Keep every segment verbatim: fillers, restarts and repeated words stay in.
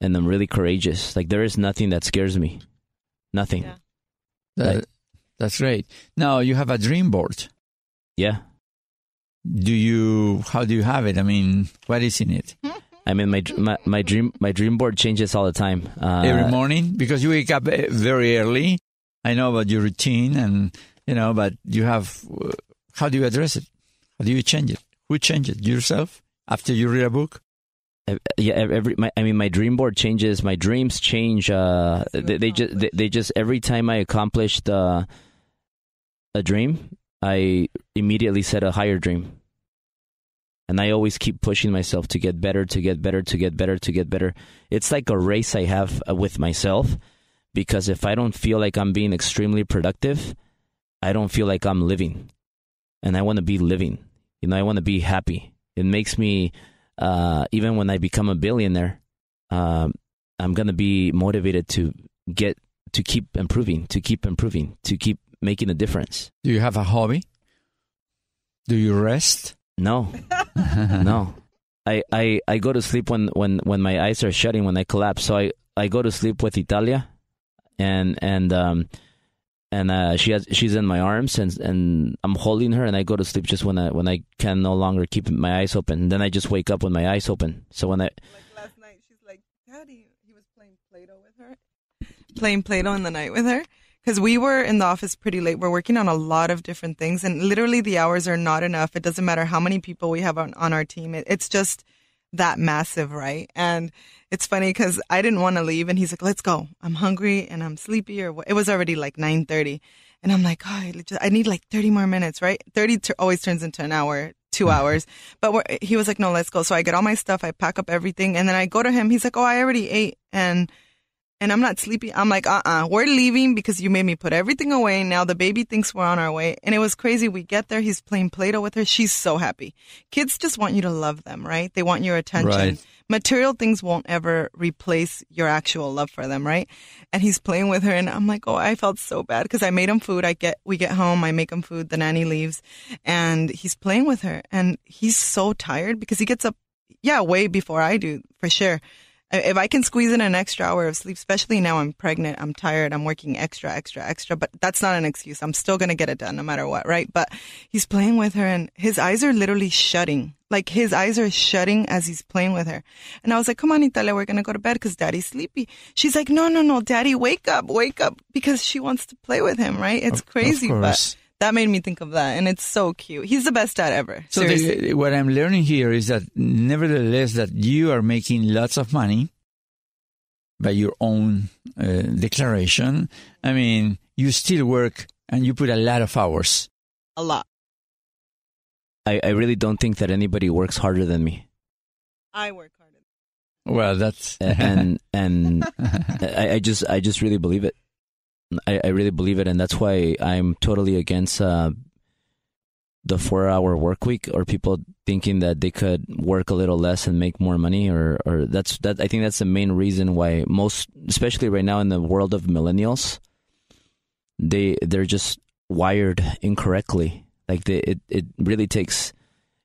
and I'm really courageous. Like, there is nothing that scares me. Nothing. Yeah. That, like, that's great. Now, you have a dream board. Yeah. Do you, how do you have it? I mean, what is in it? I mean, my my, my dream my dream board changes all the time. Uh, Every morning? Because you wake up very early. I know about your routine and, you know, but you have, how do you address it? How do you change it? Who changes it? Yourself? After you read a book? Yeah, every. My, I mean, my dream board changes. My dreams change. Uh, they, they just, they, they just. Every time I accomplished uh, a dream, I immediately set a higher dream, and I always keep pushing myself to get better, to get better, to get better, to get better. It's like a race I have with myself, because if I don't feel like I'm being extremely productive, I don't feel like I'm living, and I want to be living. You know, I want to be happy. It makes me. Uh, even when I become a billionaire, um, I'm going to be motivated to get, to keep improving, to keep improving, to keep making a difference. Do you have a hobby? Do you rest? No, no. I, I, I go to sleep when, when, when my eyes are shutting, when I collapse. So I, I go to sleep with Italia and, and, um, and, uh, she has, she's in my arms and, and I'm holding her and I go to sleep just when I, when I can no longer keep my eyes open. And then I just wake up with my eyes open. So when I, like last night, she's like, Daddy, he was playing Play-Doh with her, playing Play-Doh in the night with her. Cause we were in the office pretty late. We're working on a lot of different things and literally the hours are not enough. It doesn't matter how many people we have on, on our team. It, it's just that massive. Right. And it's funny because I didn't want to leave. And he's like, let's go. I'm hungry and I'm sleepy. Or what? It was already like nine thirty. And I'm like, oh, I need like thirty more minutes. Right. thirty t- always turns into an hour, two hours. But we're, he was like, no, let's go. So I get all my stuff. I pack up everything. And then I go to him. He's like, oh, I already ate. And and I'm not sleepy. I'm like, uh-uh, we're leaving because you made me put everything away. Now the baby thinks we're on our way. And it was crazy. We get there. He's playing Play-Doh with her. She's so happy. Kids just want you to love them, right? They want your attention. Right. Material things won't ever replace your actual love for them, right? And he's playing with her. And I'm like, oh, I felt so bad because I made him food. I get, we get home. I make him food. The nanny leaves. And he's playing with her. And he's so tired because he gets up, yeah, way before I do, for sure. If I can squeeze in an extra hour of sleep, especially now I'm pregnant, I'm tired, I'm working extra, extra, extra, but that's not an excuse. I'm still going to get it done no matter what, right? But he's playing with her and his eyes are literally shutting. Like his eyes are shutting as he's playing with her. And I was like, come on, Italia, we're going to go to bed because Daddy's sleepy. She's like, no, no, no, Daddy, wake up, wake up, because she wants to play with him, right? It's crazy, but that made me think of that. And it's so cute. He's the best dad ever. So the, what I'm learning here is that nevertheless that you are making lots of money by your own uh, declaration. I mean, you still work and you put a lot of hours. A lot. I, I really don't think that anybody works harder than me. I work harder. Well, that's... and and I, I just I just really believe it. I, I really believe it, and that's why I'm totally against uh, the four-hour work week, or people thinking that they could work a little less and make more money, or, or that's that. I think that's the main reason why most, especially right now in the world of millennials, they they're just wired incorrectly. Like they, it, it really takes,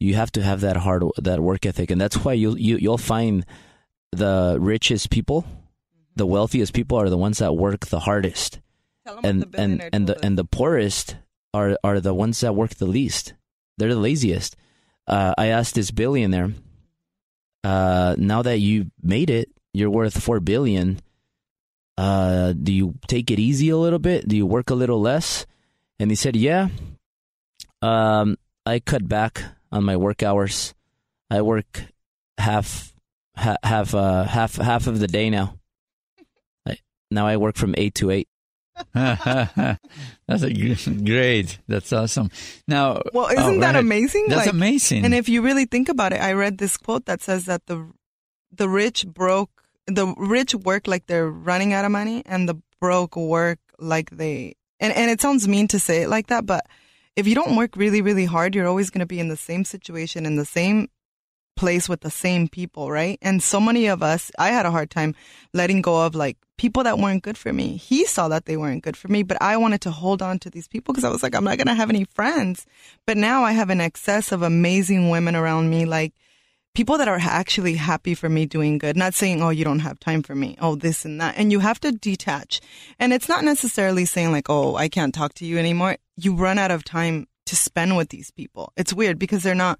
you have to have that hard that work ethic, and that's why you you you'll find the richest people, the wealthiest people are the ones that work the hardest. And and and the and the poorest are, are the ones that work the least. They're the laziest. Uh, I asked this billionaire, uh, now that you made it, you're worth four billion. Uh, do you take it easy a little bit? Do you work a little less? And he said, yeah. Um, I cut back on my work hours. I work half ha- half uh, half half of the day now. Now I work from eight to eight. That's a g- great. That's awesome. Now, well, isn't oh, that right. amazing? That's like, amazing. And if you really think about it, I read this quote that says that the the rich broke the rich work like they're running out of money, and the broke work like they. And and it sounds mean to say it like that, but if you don't work really, really hard, you're always going to be in the same situation, in the same place with the same people, right? And so many of us, I had a hard time letting go of like people that weren't good for me. He saw that they weren't good for me, but I wanted to hold on to these people because I was like, I'm not going to have any friends. But now I have an excess of amazing women around me, like people that are actually happy for me doing good, not saying, oh, you don't have time for me, oh, this and that. And you have to detach. And it's not necessarily saying like, oh, I can't talk to you anymore. You run out of time to spend with these people. It's weird because they're not,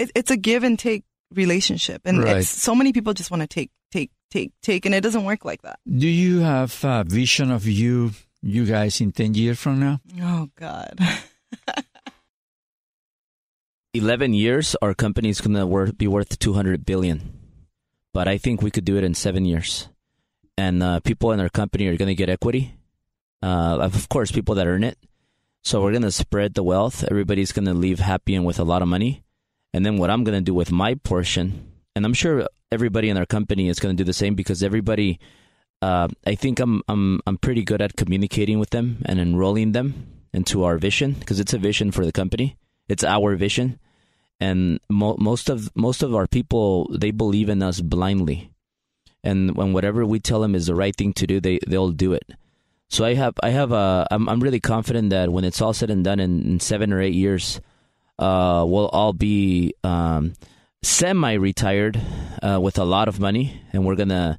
it, it's a give and take relationship. And right. it's, so many people just want to take, take, take, take, and it doesn't work like that. Do you have a vision of you, you guys in ten years from now? Oh, God. eleven years, our company is going to wor- be worth two hundred billion dollars. But I think we could do it in seven years. And uh, people in our company are going to get equity. Uh, of course, people that earn it. So we're going to spread the wealth. Everybody's going to leave happy and with a lot of money. And then what I'm going to do with my portion, and I'm sure everybody in our company is going to do the same, because everybody, uh, I think I'm I'm I'm pretty good at communicating with them and enrolling them into our vision, because it's a vision for the company. It's our vision. And mo- most of most of our people, they believe in us blindly. And when whatever we tell them is the right thing to do, they, they'll do it. So I have I have a I'm I'm really confident that when it's all said and done in, in seven or eight years, uh, we'll all be um, semi-retired uh, with a lot of money, and we're gonna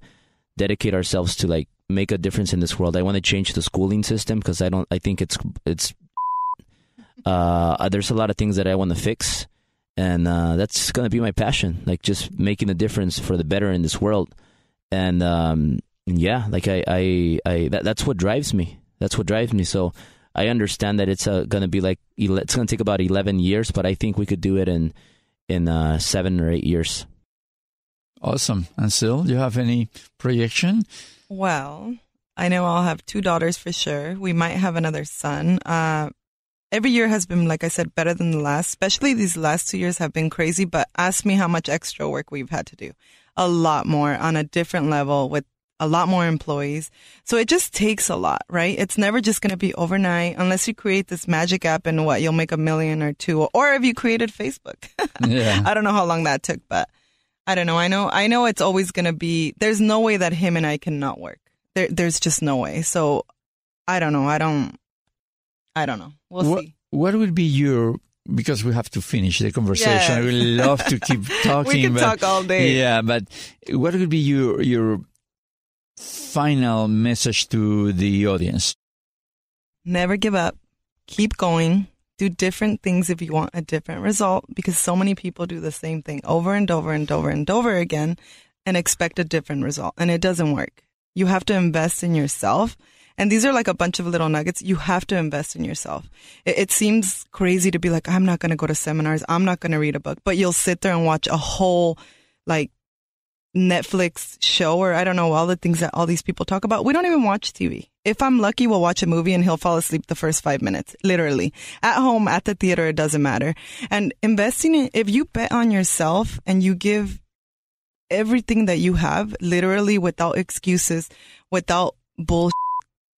dedicate ourselves to like make a difference in this world. I want to change the schooling system because I don't I think it's it's uh, there's a lot of things that I want to fix, and uh, that's gonna be my passion, like just making a difference for the better in this world, and. Um, Yeah, like I, I, I that, that's what drives me. That's what drives me. So I understand that it's uh, going to be like, it's going to take about eleven years, but I think we could do it in in uh, seven or eight years. Awesome. And Syl, do you have any projection? Well, I know I'll have two daughters for sure. We might have another son. Uh, every year has been, like I said, better than the last, especially these last two years have been crazy, but ask me how much extra work we've had to do. A lot more on a different level with a lot more employees. So it just takes a lot, right? It's never just going to be overnight unless you create this magic app and what, you'll make a million or two, or if you created Facebook. Yeah. I don't know how long that took, but I don't know. I know, I know it's always going to be, there's no way that him and I cannot work. There, there's just no way. So I don't know. I don't, I don't know. We'll what, see. What would be your, because we have to finish the conversation. Yes. I would love to keep talking. We can but, talk all day. Yeah. But what would be your, your, final message to the audience? Never give up. Keep going. Do different things if you want a different result, because so many people do the same thing over and over and over and over again and expect a different result, and it doesn't work. You have to invest in yourself. And these are like a bunch of little nuggets. You have to invest in yourself. It, it seems crazy to be like, I'm not going to go to seminars. I'm not going to read a book, but you'll sit there and watch a whole like Netflix show, or I don't know, all the things that all these people talk about. We don't even watch T V. If I'm lucky, we'll watch a movie and he'll fall asleep the first five minutes, literally. At home, at the theater, it doesn't matter. And investing in, if you bet on yourself and you give everything that you have, literally without excuses, without bullshit,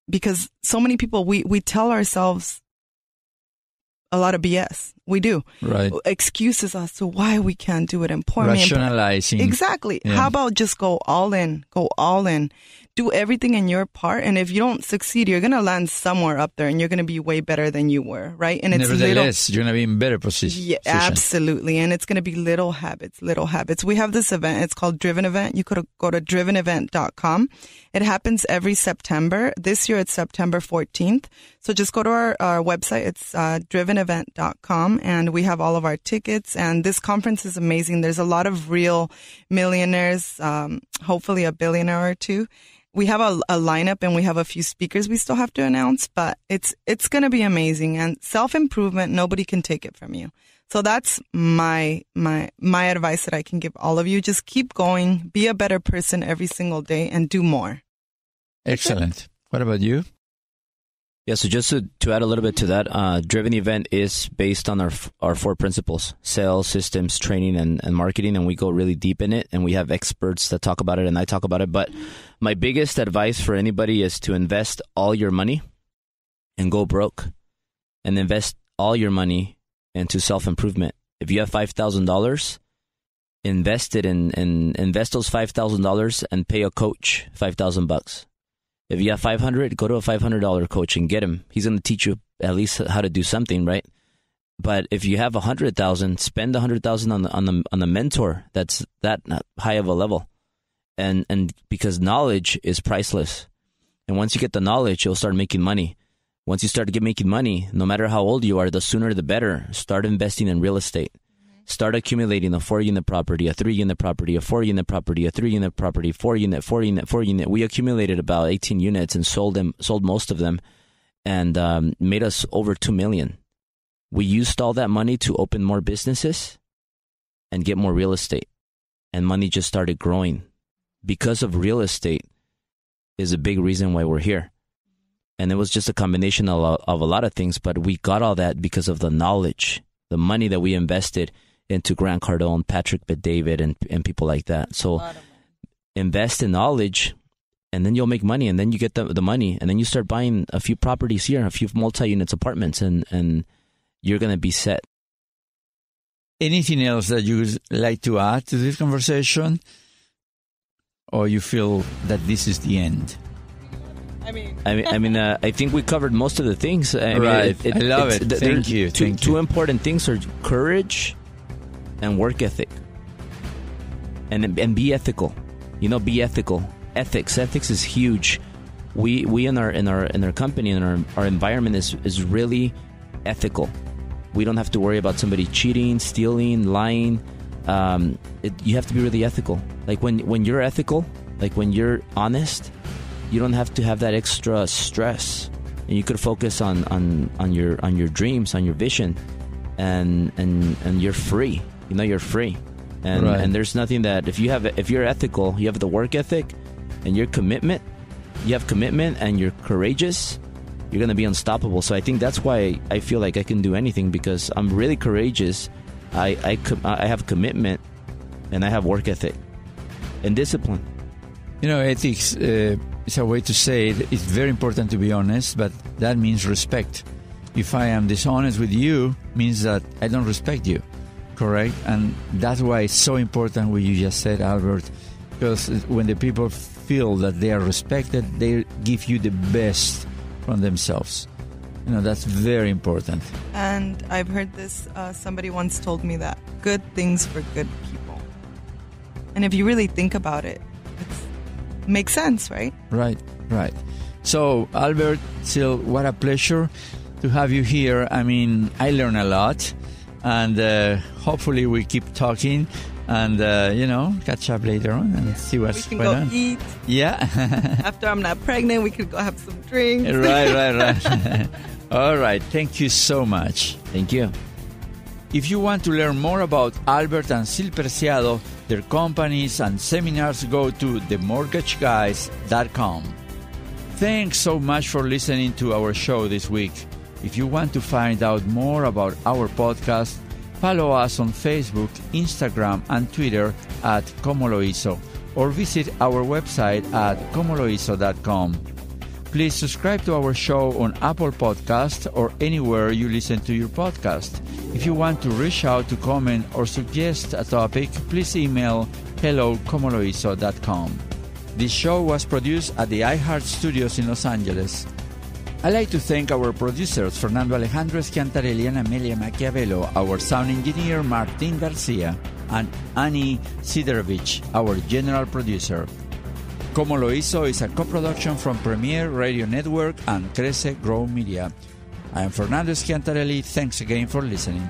because so many people, we, we tell ourselves a lot of B S. We do. Right. Excuses as to why we can't do it. And poor Rationalizing. Me. Exactly. Yeah. How about just go all in? Go all in. Do everything in your part. And if you don't succeed, you're going to land somewhere up there and you're going to be way better than you were. Right. And it's Nevertheless, little, you're going to be in better position. Yeah, absolutely. And it's going to be little habits, little habits. We have this event. It's called Driven Event. You could go to driven event dot com. It happens every September. This year, it's September fourteenth. So just go to our, our website. It's uh, driven event dot com. And we have all of our tickets. And this conference is amazing. There's a lot of real millionaires, um, hopefully a billionaire or two. We have a, a lineup and we have a few speakers we still have to announce, but it's it's going to be amazing. And self-improvement, nobody can take it from you. So that's my my my advice that I can give all of you. Just keep going, be a better person every single day, and do more. Excellent. What about you? Yeah, so just to, to add a little bit to that, uh, Driven Event is based on our our four principles: sales, systems, training, and, and marketing. And we go really deep in it, and we have experts that talk about it, and I talk about it. But my biggest advice for anybody is to invest all your money and go broke, and invest all your money into self-improvement. If you have five thousand dollars, invest it in, in invest those five thousand dollars and pay a coach five thousand bucks. If you have five hundred, go to a five hundred dollar coach and get him. He's going to teach you at least how to do something, right? But if you have a hundred thousand, spend a hundred thousand on the on the on the mentor that's that high of a level, and and because knowledge is priceless, and once you get the knowledge, you'll start making money. Once you start get making money, no matter how old you are, the sooner the better. Start investing in real estate. Start accumulating a four-unit property, a three-unit property, a four-unit property, a three-unit property, four-unit, four-unit, four-unit. We accumulated about eighteen units and sold them, sold most of them, and um, made us over two million. We used all that money to open more businesses and get more real estate, and money just started growing because of real estate. Is a big reason why we're here. And it was just a combination of, of a lot of things, but we got all that because of the knowledge, the money that we invested into Grant Cardone, Patrick Bet-David, and, and people like that. So invest in knowledge, and then you'll make money, and then you get the, the money, and then you start buying a few properties here, a few multi-units apartments, and, and you're going to be set. Anything else that you would like to add to this conversation? Or you feel that this is the end? I mean, I mean, I, mean uh, I think we covered most of the things. I mean, right. It, it, I love it. Th- Thank you. Two, Thank two you. important things are courage and work ethic. And and be ethical. You know, be ethical. Ethics. Ethics is huge. We we in our in our in our company and our our environment is, is really ethical. We don't have to worry about somebody cheating, stealing, lying. Um, it, you have to be really ethical. Like when, when you're ethical, like when you're honest, you don't have to have that extra stress, and you could focus on, on, on your on your dreams, on your vision, and and, and you're free. You know, you're free, and right. and there's nothing that if you have if you're ethical, you have the work ethic, and your commitment. You have commitment, and you're courageous. You're gonna be unstoppable. So I think that's why I feel like I can do anything, because I'm really courageous. I I, com- I have commitment, and I have work ethic and discipline. You know, ethics uh, is a way to say it. It's very important to be honest, but that means respect. If I am dishonest with you, means that I don't respect you, correct? And that's why it's so important what you just said, Albert, because when the people feel that they are respected, they give you the best from themselves. You know, that's very important. And I've heard this, uh, somebody once told me that good things for good people. And if you really think about it, it makes sense, right? Right, right. So, Albert, Syl, what a pleasure to have you here. I mean, I learned a lot, and uh, hopefully we keep talking and, uh, you know, catch up later on and yeah. see what's going on. We can go on. eat. Yeah. After I'm not pregnant, we could go have some drinks. Right, right, right. All right. Thank you so much. Thank you. If you want to learn more about Albert and Syl Preciado, their companies and seminars, go to the mortgage guys dot com. Thanks so much for listening to our show this week. If you want to find out more about our podcast, follow us on Facebook, Instagram, and Twitter at Como Lo Hizo, or visit our website at como lo hizo dot com. Please subscribe to our show on Apple Podcasts or anywhere you listen to your podcast. If you want to reach out to comment or suggest a topic, please email hello at como lo hizo dot com. This show was produced at the iHeart Studios in Los Angeles. I'd like to thank our producers, Fernando Alejandro Schiantarelli and Amelia Machiavello, our sound engineer, Martin Garcia, and Annie Siderevich, our general producer. Como Lo Hizo is a co-production from Premier Radio Network and Crece Grow Media. I am Fernando Schiantarelli. Thanks again for listening.